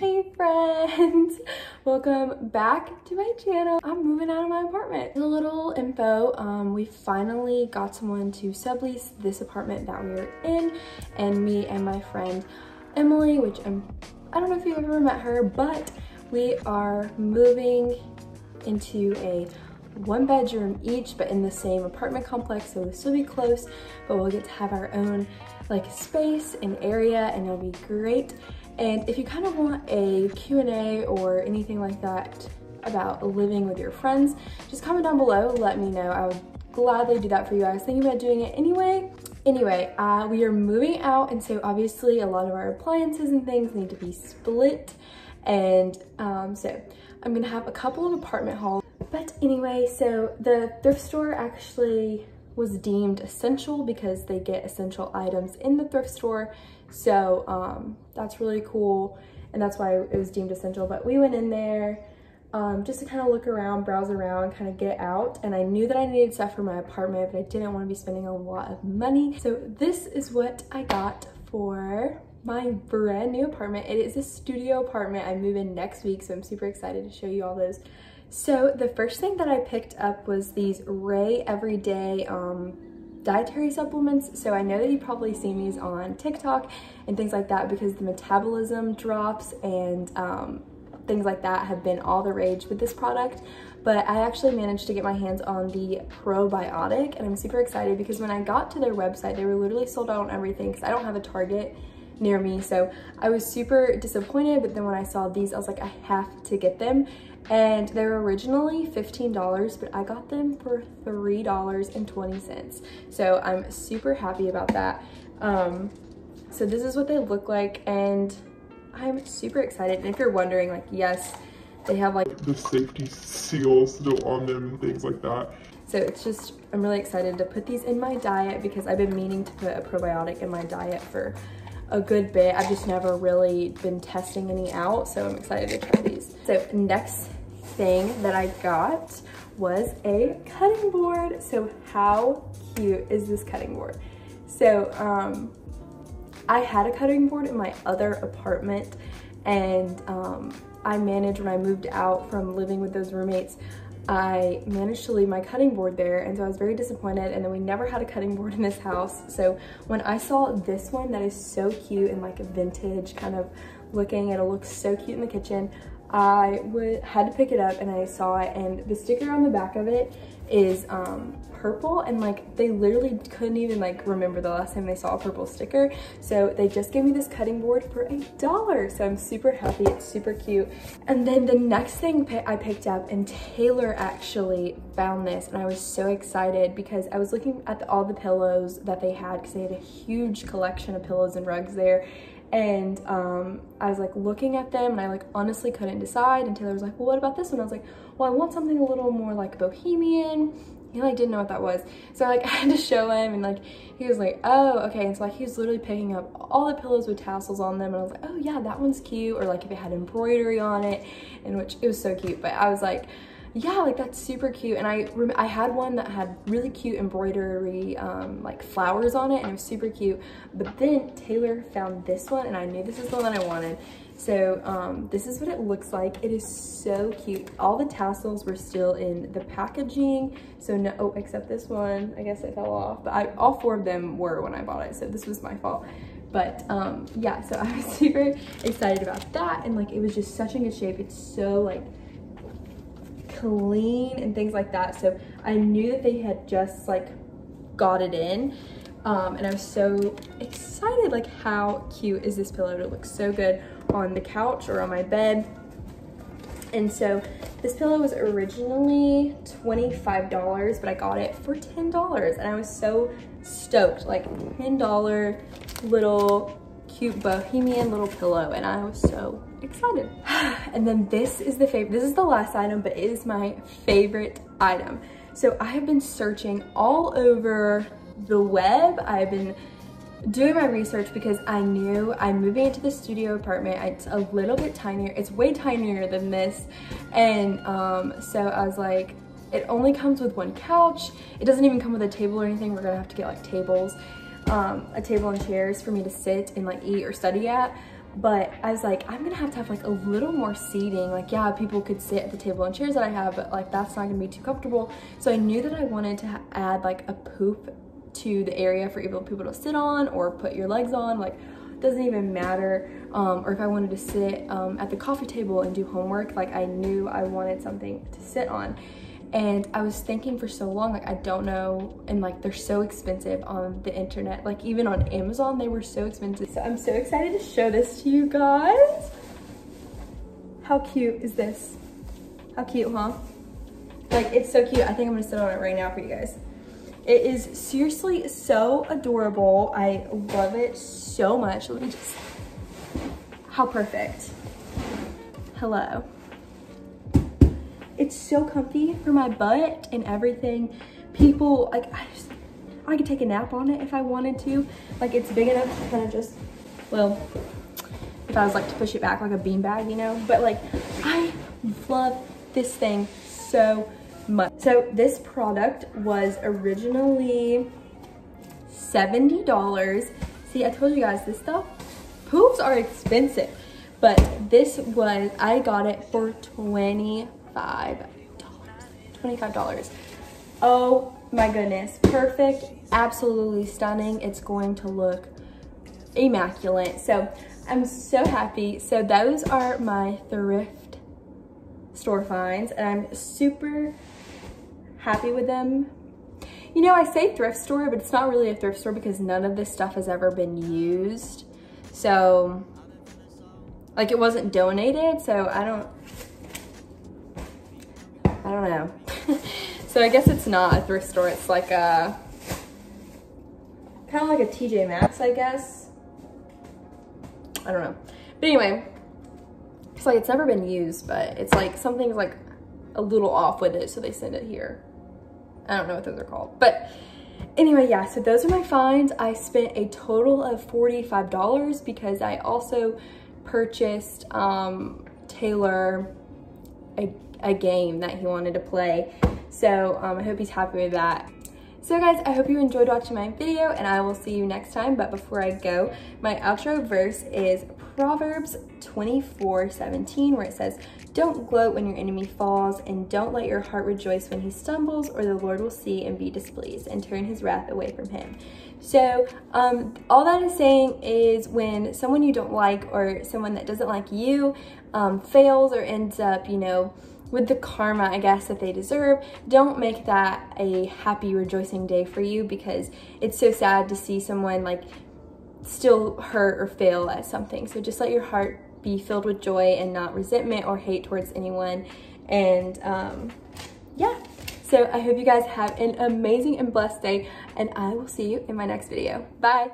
Hey friends, welcome back to my channel. I'm moving out of my apartment. A little info, we finally got someone to sublease this apartment that we were in, and me and my friend Emily, which I don't know if you've ever met her, but we are moving into a one bedroom each, but in the same apartment complex, so we'll still be close, but we'll get to have our own like space and area, and it'll be great. And if you kind of want a Q&A or anything like that about living with your friends, just comment down below, let me know. I would gladly do that for you guys. Thinking about doing it anyway. We are moving out, and so obviously a lot of our appliances and things need to be split, and so I'm gonna have a couple of apartment hauls. But anyway, so the thrift store actually was deemed essential because they get essential items in the thrift store. So that's really cool, and that's why it was deemed essential. But we went in there just to kind of look around, browse around, kind of get out. And I knew that I needed stuff for my apartment, but I didn't want to be spending a lot of money. So this is what I got for my brand new apartment. It is a studio apartment. I move in next week, so I'm super excited to show you all those. So the first thing that I picked up was these Rae Everyday dietary supplements. So I know that you've probably seen these on TikTok and things like that, because the metabolism drops and things like that have been all the rage with this product. But I actually managed to get my hands on the probiotic, and I'm super excited because when I got to their website, they were literally sold out on everything because I don't have a Target near me. So I was super disappointed, but then when I saw these, I was like, I have to get them. And they were originally $15, but I got them for $3.20. So I'm super happy about that. So this is what they look like, and I'm super excited. And if you're wondering, like, yes, they have like the safety seals still on them and things like that. So it's just, I'm really excited to put these in my diet because I've been meaning to put a probiotic in my diet for a good bit. I've just never really been testing any out, so I'm excited to try these. So next thing that I got was a cutting board. So how cute is this cutting board? So I had a cutting board in my other apartment, and I managed, when I moved out from living with those roommates, I managed to leave my cutting board there, and so I was very disappointed, and then we never had a cutting board in this house. So when I saw this one that is so cute and like a vintage kind of looking, it'll look so cute in the kitchen, I had to pick it up, and I saw it, and the sticker on the back of it is purple, and like they literally couldn't even like remember the last time they saw a purple sticker, so they just gave me this cutting board for $1. So I'm super happy, it's super cute. And then the next thing I picked up, and Taylor actually found this, and I was so excited because I was looking at all the pillows that they had, because they had a huge collection of pillows and rugs there. And I was like looking at them, and I like honestly couldn't decide, and Taylor was like, well, what about this one? I was like, well, I want something a little more like bohemian. He like didn't know what that was, so I had to show him, and like he was like, oh, okay. And so like he was literally picking up all the pillows with tassels on them, and I was like, oh yeah, that one's cute, or like if it had embroidery on it, and which it was so cute. But I was like, yeah, like that's super cute. And I had one that had really cute embroidery like flowers on it, and it was super cute. But then Taylor found this one, and I knew this is the one I wanted. So this is what it looks like. It is so cute. All the tassels were still in the packaging, so no, oh, except this one, I guess it fell off, but all four of them were when I bought it, so this was my fault. But yeah, so I was super excited about that, and like it was just such a good shape. It's so like clean and things like that, so I knew that they had just like got it in, and I was so excited. Like how cute is this pillow? It looks so good on the couch or on my bed. And so this pillow was originally $25, but I got it for $10, and I was so stoked. Like $10 little cute bohemian little pillow, and I was so excited. And then this is the favorite. This is the last item, but it is my favorite item. So I have been searching all over the web. I've been doing my research because I knew I'm moving into the studio apartment. It's a little bit tinier. It's way tinier than this. And so I was like, it only comes with one couch. It doesn't even come with a table or anything. We're gonna have to get like tables. a table and chairs for me to sit and like eat or study at. But I was like, I'm gonna have to have like a little more seating. Like, yeah, people could sit at the table and chairs that I have, but like that's not gonna be too comfortable. So I knew that I wanted to add like a poop to the area for people to sit on or put your legs on. Like, doesn't even matter. Or if I wanted to sit at the coffee table and do homework, like I knew I wanted something to sit on. And I was thinking for so long, like, I don't know, and like they're so expensive on the internet. Like even on Amazon, they were so expensive. So I'm so excited to show this to you guys. How cute is this? How cute, huh? Like, it's so cute. I think I'm gonna sit on it right now for you guys. It is seriously so adorable. I love it so much. Let me just, how perfect. Hello. It's so comfy for my butt and everything. People, like, I could take a nap on it if I wanted to. Like, it's big enough to kind of just, well, if I was like to push it back like a beanbag, you know? But like, I love this thing so much. So this product was originally $70. See, I told you guys this stuff, poops are expensive. But this was, I got it for $25. Oh my goodness, perfect, absolutely stunning. It's going to look immaculate. So I'm so happy. So those are my thrift store finds, and I'm super happy with them. You know, I say thrift store, but it's not really a thrift store because none of this stuff has ever been used. So like, it wasn't donated, so I don't know. So I guess it's not a thrift store. It's like a, kind of like a TJ Maxx, I guess. I don't know. But anyway, it's like, it's never been used, but it's like something's like a little off with it, so they send it here. I don't know what those are called. But anyway, yeah, so those are my finds. I spent a total of $45 because I also purchased Taylor a game that he wanted to play. So I hope he's happy with that. So guys, I hope you enjoyed watching my video, and I will see you next time. But before I go, my outro verse is Proverbs 24:17, where it says, "Don't gloat when your enemy falls, and don't let your heart rejoice when he stumbles, or the Lord will see and be displeased and turn his wrath away from him." So all that is saying is, when someone you don't like or someone that doesn't like you fails or ends up, you know, with the karma, I guess, that they deserve, don't make that a happy, rejoicing day for you, because it's so sad to see someone like still hurt or fail at something. So just let your heart be filled with joy and not resentment or hate towards anyone. And yeah, so I hope you guys have an amazing and blessed day, and I will see you in my next video. Bye.